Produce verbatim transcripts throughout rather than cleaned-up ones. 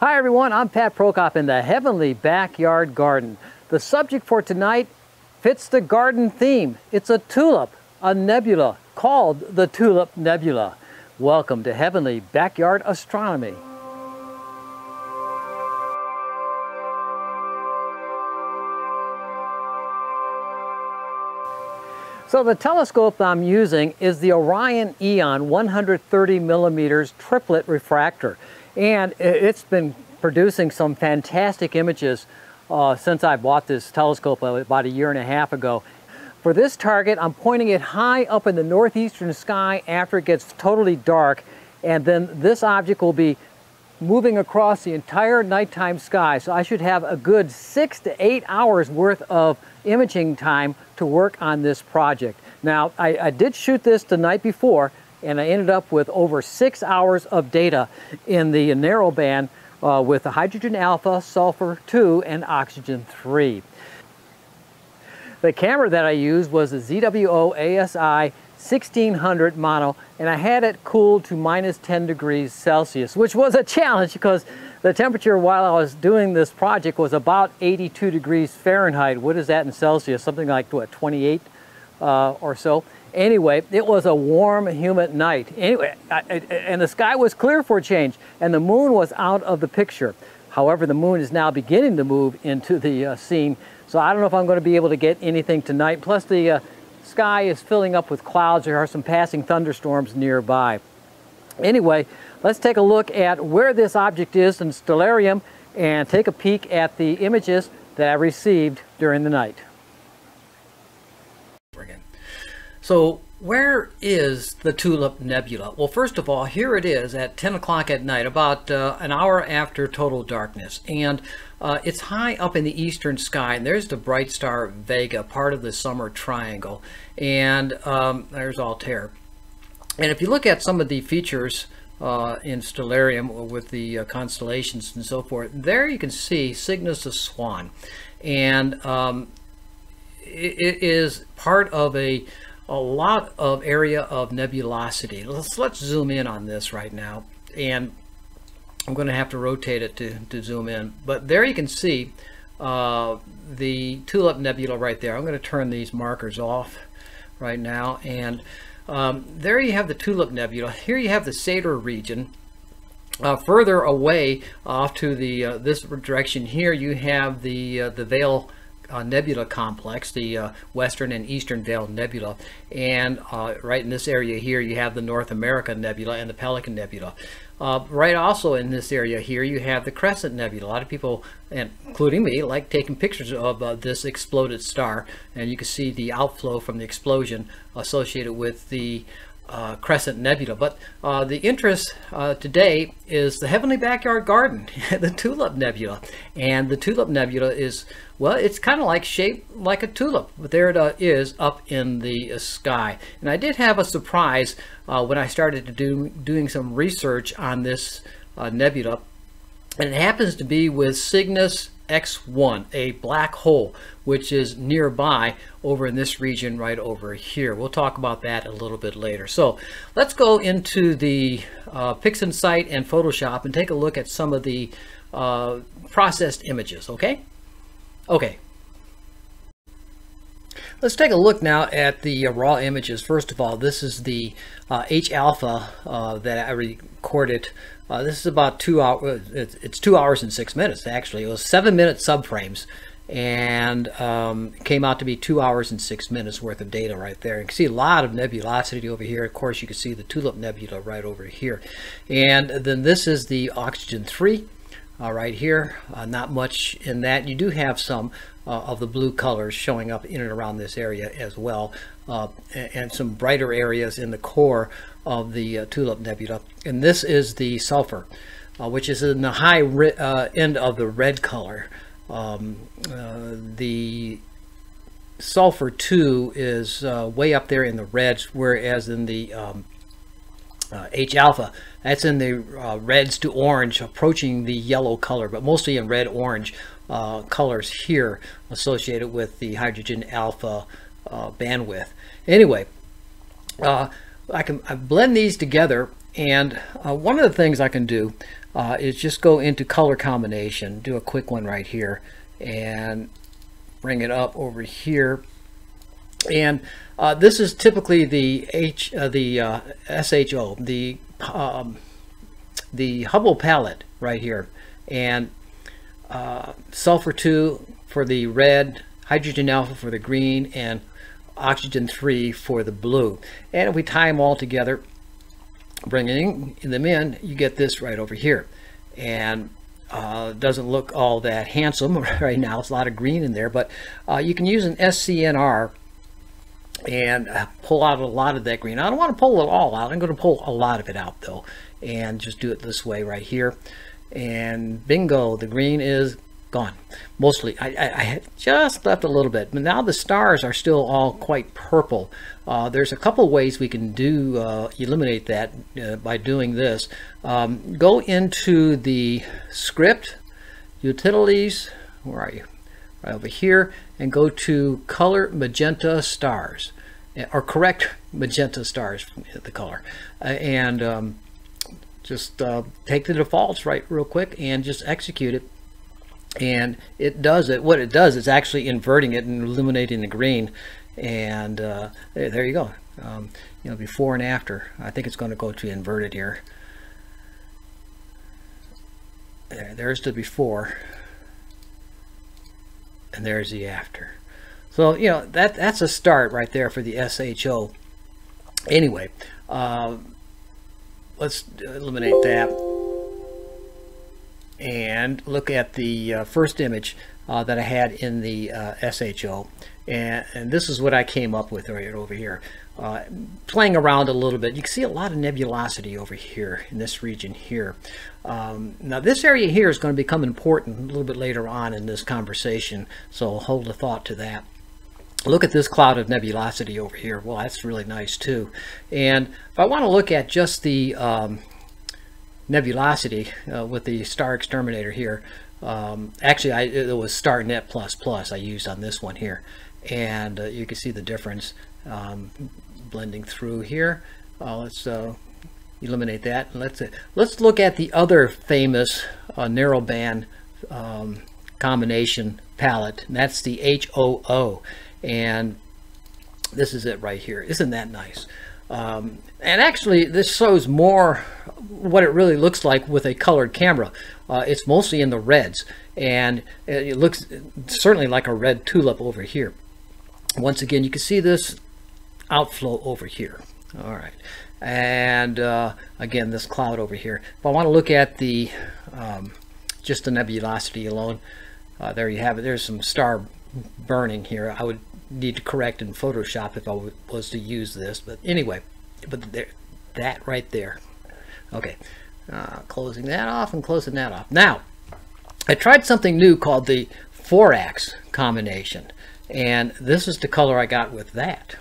Hi everyone, I'm Pat Prokop in the Heavenly Backyard Garden. The subject for tonight fits the garden theme. It's a tulip, a nebula called the Tulip Nebula. Welcome to Heavenly Backyard Astronomy. So the telescope I'm using is the Orion EON one hundred thirty millimeter Triplet Refractor. And it's been producing some fantastic images uh, since I bought this telescope about a year and a half ago. For this target, I'm pointing it high up in the northeastern sky after it gets totally dark. And then this object will be moving across the entire nighttime sky. So I should have a good six to eight hours worth of imaging time to work on this project. Now, I, I did shoot this the night before, and I ended up with over six hours of data in the narrowband uh, with the hydrogen alpha, sulfur two, and oxygen three. The camera that I used was a Z W O A S I sixteen hundred mono, and I had it cooled to minus ten degrees Celsius, which was a challenge because the temperature while I was doing this project was about eighty-two degrees Fahrenheit. What is that in Celsius? Something like, what, twenty-eight uh, or so? Anyway, it was a warm, humid night. Anyway, I, I, and the sky was clear for a change, and the moon was out of the picture. However, the moon is now beginning to move into the uh, scene, so I don't know if I'm going to be able to get anything tonight. Plus, the uh, sky is filling up with clouds. There are some passing thunderstorms nearby. Anyway, let's take a look at where this object is in stellarium and take a peek at the images that I received during the night. So where is the Tulip Nebula? Well, first of all, here it is at ten o'clock at night, about uh, an hour after total darkness. And uh, it's high up in the eastern sky. And there's the bright star Vega, part of the summer triangle. And um, there's Altair. And if you look at some of the features uh, in stellarium with the uh, constellations and so forth, there you can see Cygnus X one. And um, it is part of a... a lot of area of nebulosity. Let's let's zoom in on this right now, and I'm going to have to rotate it to to zoom in. But there you can see uh, the Tulip Nebula right there. I'm going to turn these markers off right now, and um, there you have the Tulip Nebula. Here you have the Sadr region. Uh, further away, off to the uh, this direction here, you have the uh, the Veil Uh, nebula complex, the uh, western and eastern Veil nebula, and uh, right in this area here you have the North America nebula and the Pelican nebula. Uh, right also in this area here you have the Crescent Nebula. A lot of people, and including me, like taking pictures of uh, this exploded star, and you can see the outflow from the explosion associated with the Uh, Crescent Nebula. But uh, the interest uh, today is the Heavenly Backyard Garden, the Tulip Nebula. And the Tulip Nebula is, well, it's kind of like shaped like a tulip, but there it uh, is up in the uh, sky. And I did have a surprise uh, when I started to do doing some research on this uh, nebula, and it happens to be with Cygnus X one, a black hole, which is nearby over in this region right over here. We'll talk about that a little bit later. So let's go into the uh, PixInsight and Photoshop and take a look at some of the uh, processed images, okay? Okay. Let's take a look now at the uh, raw images. First of all, this is the uh, H alpha uh, that I recorded. Uh, this is about two hours. It's, it's two hours and six minutes. Actually, it was seven-minute subframes, and um, came out to be two hours and six minutes worth of data right there. You can see a lot of nebulosity over here. Of course, you can see the Tulip Nebula right over here, and then this is the Oxygen Three. Uh, right here, uh, not much in that. You do have some uh, of the blue colors showing up in and around this area as well, uh, and, and some brighter areas in the core of the uh, Tulip Nebula. And this is the sulfur, uh, which is in the high uh, end of the red color. Um, uh, the sulfur two is uh, way up there in the reds, whereas in the um, Uh, H alpha, that's in the uh, reds to orange, approaching the yellow color, but mostly in red-orange uh, colors here associated with the hydrogen alpha uh, bandwidth. Anyway, uh, I can I blend these together, and uh, one of the things I can do uh, is just go into color combination, do a quick one right here, and bring it up over here. And uh, this is typically the H, uh, the uh, S H O, the um, the Hubble palette right here, and uh, sulfur two for the red, hydrogen alpha for the green, and oxygen three for the blue. And if we tie them all together, bringing them in, you get this right over here. And uh, doesn't look all that handsome right now. It's a lot of green in there, but uh, you can use an S C N R and pull out a lot of that green. I don't want to pull it all out. I'm going to pull a lot of it out though, and just do it this way right here. And bingo, the green is gone. Mostly, I, I, I had just left a little bit, but now the stars are still all quite purple. Uh, there's a couple ways we can do uh, eliminate that uh, by doing this. Um, go into the script, utilities, where are you? Right over here, and go to color magenta stars, or correct magenta stars, the color, uh, and um, just uh, take the defaults right real quick and just execute it, and it does it. What it does is actually inverting it and eliminating the green, and uh, there you go. Um, you know, before and after. I think it's going to go to inverted here. There, there's the before. And there's the after. So, you know, that that's a start right there for the S H O. Anyway, uh, let's eliminate that and look at the uh, first image uh, that I had in the uh, S H O. And, and this is what I came up with right over here. Uh, playing around a little bit, you can see a lot of nebulosity over here in this region here. Um, now this area here is going to become important a little bit later on in this conversation, so hold a thought to that. Look at this cloud of nebulosity over here. Well, that's really nice too. And if I want to look at just the um, nebulosity uh, with the Star Exterminator here, um, actually I, it was StarNet++ I used on this one here, and uh, you can see the difference. Um, blending through here, uh, let's uh, eliminate that. And let's uh, let's look at the other famous uh, narrowband um, combination palette. And that's the H O O, and this is it right here. Isn't that nice? Um, and actually, this shows more what it really looks like with a colored camera. Uh, it's mostly in the reds, and it looks certainly like a red tulip over here. Once again, you can see this outflow over here. All right, and uh, again this cloud over here. If I want to look at the um, just the nebulosity alone, uh, there you have it. There's some star burning here. I would need to correct in Photoshop if I was to use this, but anyway, but there, that right there. Okay, uh, closing that off and closing that off. Now, I tried something new called the ForaxX combination, and this is the color I got with that.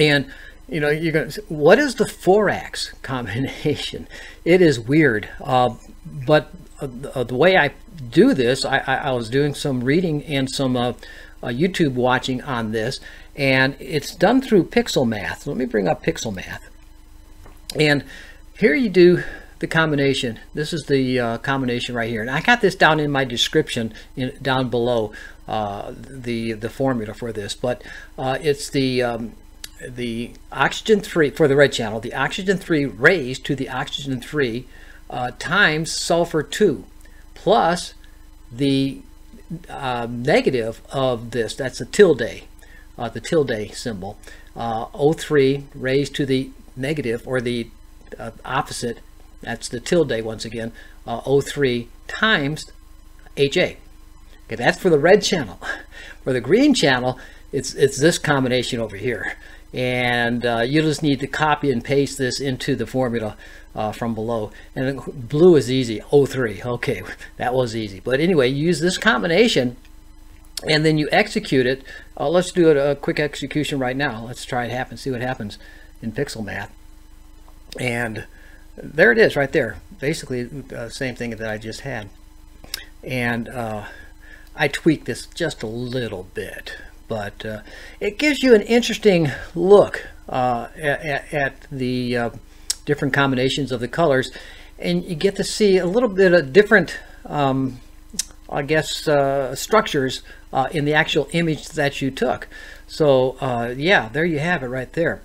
And you know, you're going to say, what is the ForaxX combination? It is weird, uh, but uh, the way I do this, I, I, I was doing some reading and some uh, uh, YouTube watching on this, and it's done through PixelMath. Let me bring up PixelMath, and here you do the combination. This is the uh, combination right here, and I got this down in my description in, down below uh, the the formula for this. But uh, it's the um, the oxygen three for the red channel, the oxygen three raised to the oxygen three uh, times sulfur two plus the uh, negative of this. That's a tilde, uh, the tilde symbol, uh, O three raised to the negative, or the uh, opposite. That's the tilde once again, uh, O three times H A. Okay, that's for the red channel. For the green channel, it's it's this combination over here, and uh, you just need to copy and paste this into the formula uh, from below. And blue is easy, O three. Okay, that was easy. But anyway, you use this combination, and then you execute it. Uh, let's do it a quick execution right now. Let's try it happen. See what happens in PixelMath. And there it is right there, basically uh, same thing that I just had. And uh, I tweaked this just a little bit, but uh, it gives you an interesting look uh, at, at the uh, different combinations of the colors. and you get to see a little bit of different, um, I guess, uh, structures uh, in the actual image that you took. So uh, yeah, there you have it right there.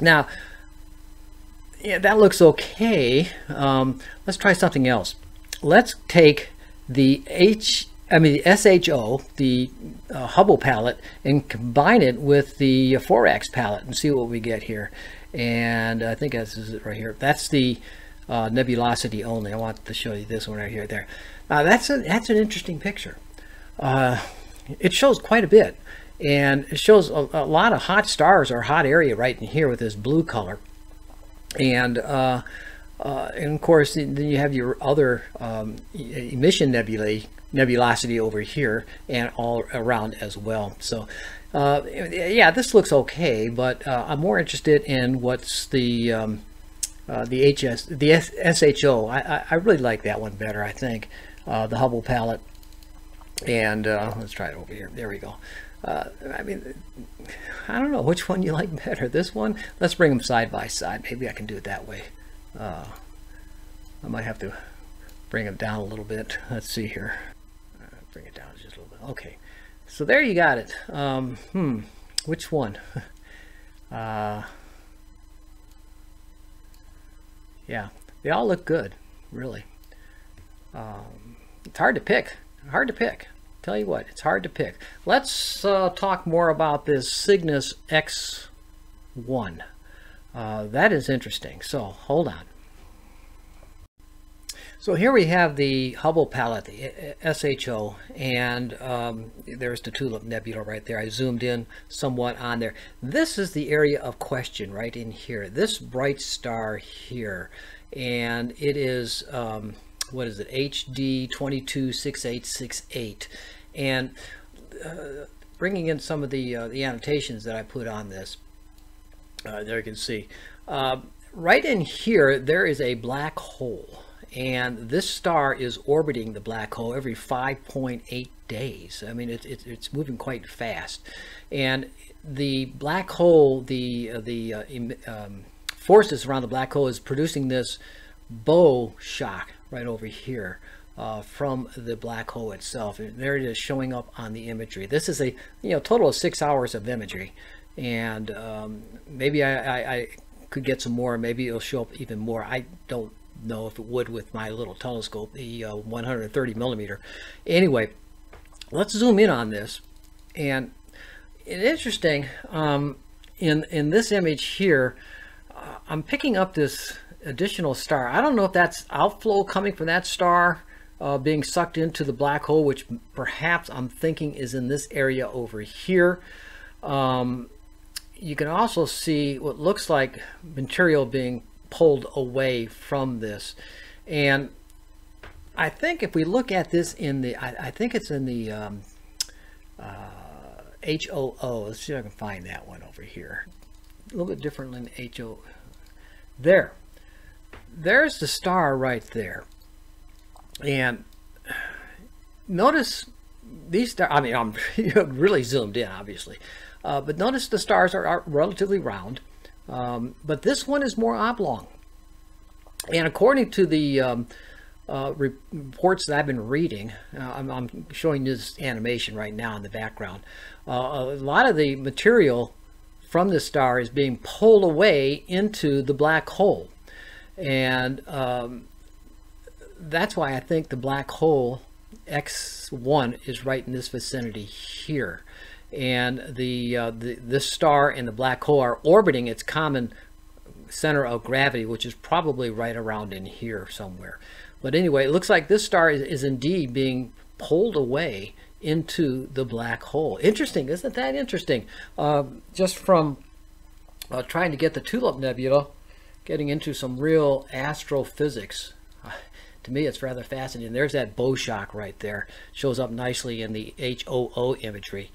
Now, yeah, that looks okay. Um, let's try something else. Let's take the H, I mean the S H O, the uh, Hubble palette, and combine it with the ForaxX palette and see what we get here. And I think this is it right here. That's the uh, nebulosity only. I want to show you this one right here. There. Now that's a, that's an interesting picture. Uh, it shows quite a bit, and it shows a, a lot of hot stars or hot area right in here with this blue color. And uh, uh, and of course then you have your other um, emission nebulae. nebulosity over here and all around as well. So uh, yeah, this looks okay, but uh, I'm more interested in what's the um, uh, the H S, the S H O. I, I really like that one better, I think, uh, the Hubble palette. And uh, let's try it over here. There we go. Uh, I mean, I don't know which one you like better. This one? Let's bring them side by side. Maybe I can do it that way. Uh, I might have to bring them down a little bit. Let's see here. Bring it down just a little bit. Okay, so there you got it. Um, hmm, which one? uh, yeah, they all look good, really. Um, it's hard to pick. Hard to pick. Tell you what, it's hard to pick. Let's uh, talk more about this Cygnus X one. Uh, that is interesting. So hold on. So here we have the Hubble palette, the S H O, and um, there's the Tulip Nebula right there. I zoomed in somewhat on there. This is the area of question right in here. This bright star here, and it is, um, what is it, H D two two six eight six eight. And uh, bringing in some of the, uh, the annotations that I put on this, uh, there you can see. Uh, right in here, there is a black hole. And this star is orbiting the black hole every five point eight days. I mean, it, it, it's moving quite fast. And the black hole, the, uh, the uh, um, forces around the black hole is producing this bow shock right over here uh, from the black hole itself. And there it is showing up on the imagery. This is a you know total of six hours of imagery. And um, maybe I, I, I could get some more. Maybe it'll show up even more. I don't know if it would with my little telescope, the uh, one hundred thirty millimeter. Anyway, let's zoom in on this. And it's interesting, um, in in this image here, uh, I'm picking up this additional star. I don't know if that's outflow coming from that star uh, being sucked into the black hole, which perhaps I'm thinking is in this area over here. Um, you can also see what looks like material being pulled away from this, and I think if we look at this in the, I, I think it's in the um, uh, H O O. Let's see if I can find that one over here. A little bit different than H O O. There, there's the star right there, and notice these stars. I mean, I'm really zoomed in, obviously, uh, but notice the stars are, are relatively round. Um, but this one is more oblong, and according to the um, uh, reports that I've been reading, uh, I'm, I'm showing this animation right now in the background, uh, a lot of the material from this star is being pulled away into the black hole, and um, that's why I think the black hole X one is right in this vicinity here. And the, uh, the this star and the black hole are orbiting its common center of gravity, which is probably right around in here somewhere. But anyway, it looks like this star is, is indeed being pulled away into the black hole. Interesting, isn't that interesting? Uh, just from uh, trying to get the Tulip Nebula, getting into some real astrophysics. Uh, to me, it's rather fascinating. There's that bow shock right there. Shows up nicely in the H O O imagery.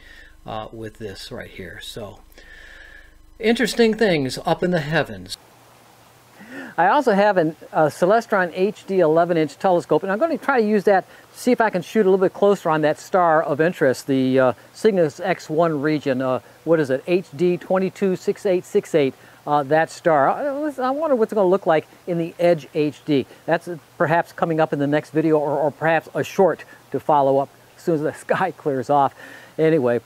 Uh, with this right here. So interesting things up in the heavens. I also have a uh, Celestron H D eleven inch telescope, and I'm going to try to use that to see if I can shoot a little bit closer on that star of interest, the uh, Cygnus X one region. Uh, what is it? H D two two six eight six eight. uh, that star. I wonder what's going to look like in the Edge H D. That's perhaps coming up in the next video, or, or perhaps a short to follow up as soon as the sky clears off. Anyway,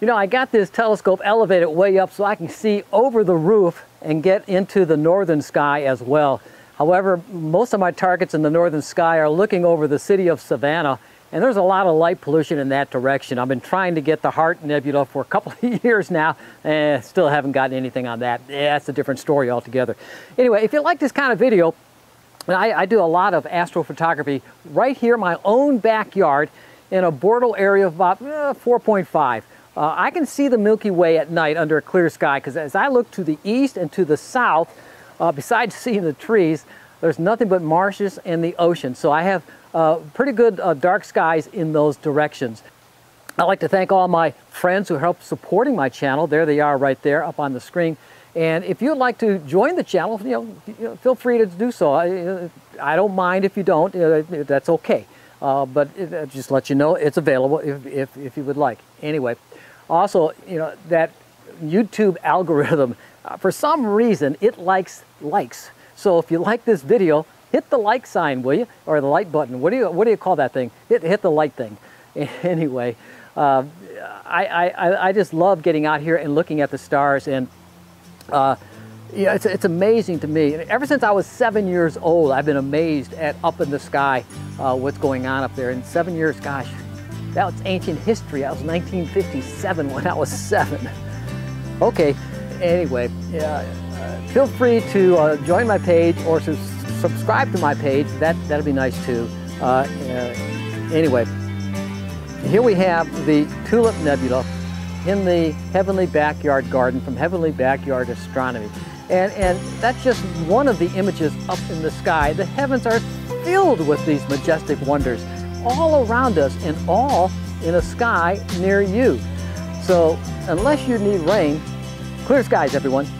you know, I got this telescope elevated way up so I can see over the roof and get into the northern sky as well. However, most of my targets in the northern sky are looking over the city of Savannah, and there's a lot of light pollution in that direction. I've been trying to get the Heart Nebula for a couple of years now, and still haven't gotten anything on that. Yeah, that's a different story altogether. Anyway, if you like this kind of video, I, I do a lot of astrophotography right here in my own backyard in a border area of about uh, four point five. Uh, I can see the Milky Way at night under a clear sky, because as I look to the east and to the south, uh, besides seeing the trees, there's nothing but marshes and the ocean. So I have uh, pretty good uh, dark skies in those directions. I'd like to thank all my friends who help supporting my channel. There they are right there up on the screen. And if you'd like to join the channel, you know, feel free to do so. I, I don't mind if you don't. That's okay. Uh, but it, just let you know it's available if, if, if you would like. Anyway. Also, you know, that YouTube algorithm, uh, for some reason, it likes likes. So if you like this video, hit the like sign, will you? Or the like button. What do you, what do you call that thing? Hit, hit the like thing. Anyway, uh, I, I, I just love getting out here and looking at the stars. And uh, yeah, it's, it's amazing to me. Ever since I was seven years old, I've been amazed at up in the sky, uh, what's going on up there. And seven years, gosh. That was ancient history. That was nineteen fifty-seven when I was seven. Okay, anyway, yeah, uh, feel free to uh, join my page or su subscribe to my page. That, that'd be nice too. Uh, uh, anyway, here we have the Tulip Nebula in the Heavenly Backyard Garden from Heavenly Backyard Astronomy. And, and that's just one of the images up in the sky. The heavens are filled with these majestic wonders, all around us and all in a sky near you. So unless you need rain, clear skies, everyone.